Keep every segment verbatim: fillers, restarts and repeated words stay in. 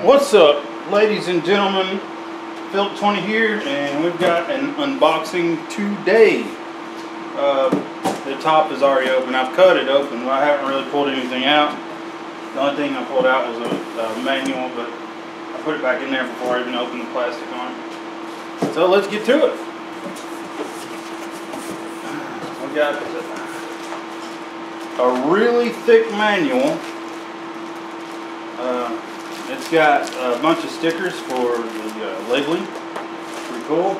What's up, ladies and gentlemen? Philip twenty here, and we've got an unboxing today. Uh, the top is already open. I've cut it open. I haven't really pulled anything out. The only thing I pulled out was a, a manual, but I put it back in there before I even opened the plastic on it. So let's get to it. We got a really thick manual. Uh, It's got a bunch of stickers for the uh, labeling. Pretty cool.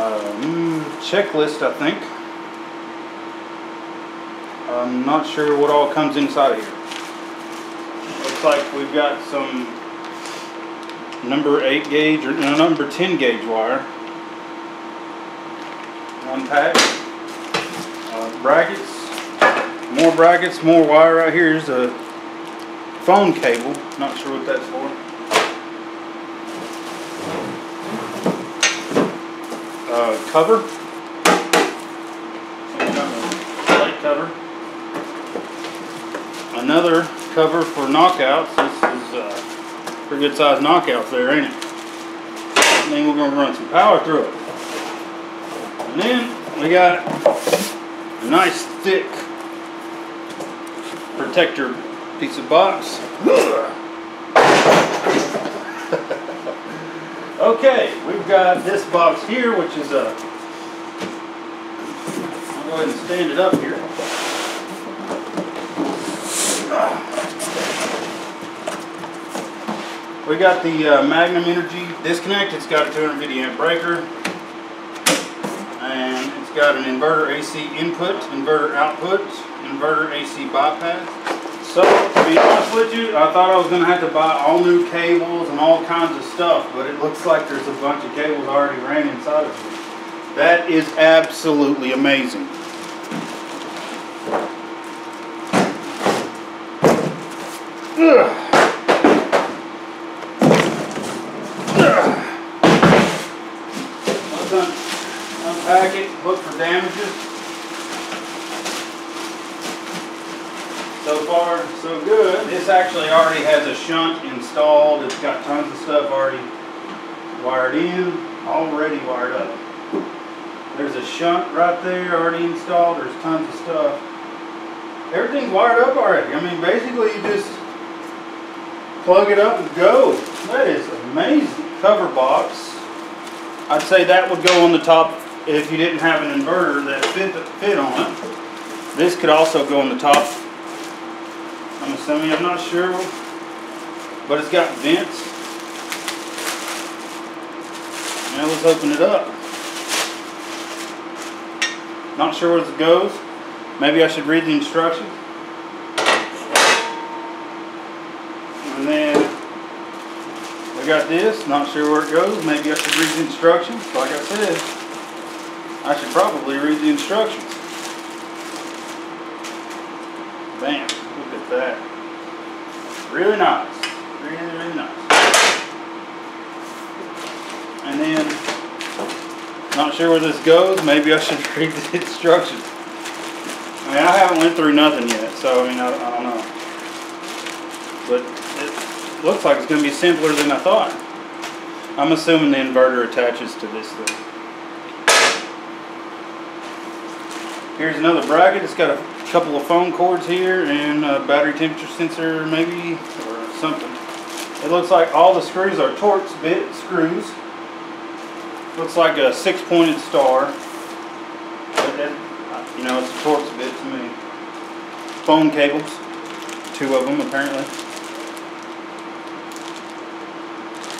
Um, checklist, I think. I'm not sure what all comes inside here. Looks like we've got some number eight gauge or no, number ten gauge wire. One pack. Uh, brackets. More brackets. More wire right here. Here's a phone cable. Not sure what that's for. Uh, cover. Some kind of plate cover. Another cover for knockouts. This is uh, pretty good size knockouts there, ain't it? And then we're going to run some power through it. And then we got a nice thick protector piece of box. Okay, we've got this box here, which is a. I'll go ahead and stand it up here. We got the uh, Magnum Energy disconnect. It's got a two hundred fifty amp breaker, and it's got an inverter A C input, inverter output, inverter A C bypass. So, to be honest with you, I thought I was going to have to buy all new cables and all kinds of stuff, but it looks like there's a bunch of cables already ran inside of it. That is absolutely amazing. Unpack it, look for damages. So far, so good. This actually already has a shunt installed. It's got tons of stuff already wired in, already wired up. There's a shunt right there already installed. There's tons of stuff. Everything's wired up already. I mean, basically you just plug it up and go. That is amazing. Cover box. I'd say that would go on the top if you didn't have an inverter that fit, fit on it. This could also go on the top. I'm assuming, I'm not sure, but it's got vents. Now let's open it up. Not sure where this goes. Maybe I should read the instructions. And then we got this. Not sure where it goes. Maybe I should read the instructions. Like I said, I should probably read the instructions. Bam. Look at that. Really nice. Really, really nice. And then, not sure where this goes. Maybe I should read the instructions. I mean, I haven't went through nothing yet, so I mean, I, I don't know. But it looks like it's going to be simpler than I thought. I'm assuming the inverter attaches to this thing. Here's another bracket. It's got a couple of phone cords here and a battery temperature sensor maybe or something. It looks like all the screws are Torx bit screws. Looks like a six pointed star. But that, you know, it's a Torx bit to me. Phone cables. Two of them apparently.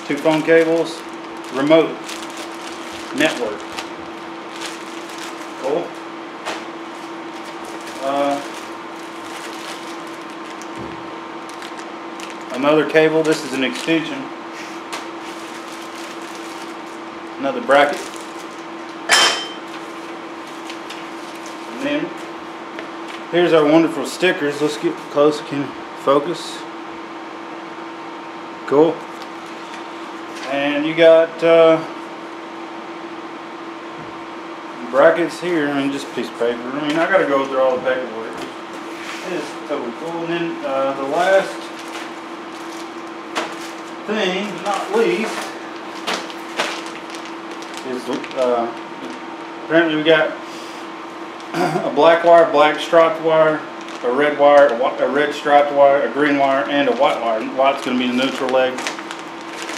Two phone cables. Remote. Network. Cool. Uh, another cable. This is an extension. Another bracket. And then here's our wonderful stickers. Let's get close. Can focus. Cool. and you got uh, brackets here. I mean, just a piece of paper. I mean, I got to go through all the paperwork. It's totally cool. And then uh, the last thing, not least, is uh, apparently we got a black wire, black striped wire, a red wire, a red striped wire, a green wire, and a white wire. White's going to be the neutral leg.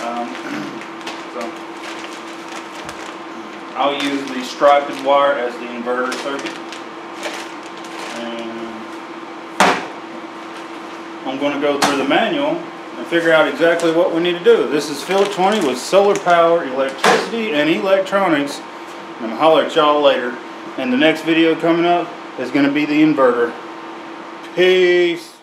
Um, so I'll use the striped wire as the inverter circuit. And I'm going to go through the manual and figure out exactly what we need to do. This is Philip twenty with solar power, electricity, and electronics. I'm going to holler at y'all later. And the next video coming up is going to be the inverter. Peace.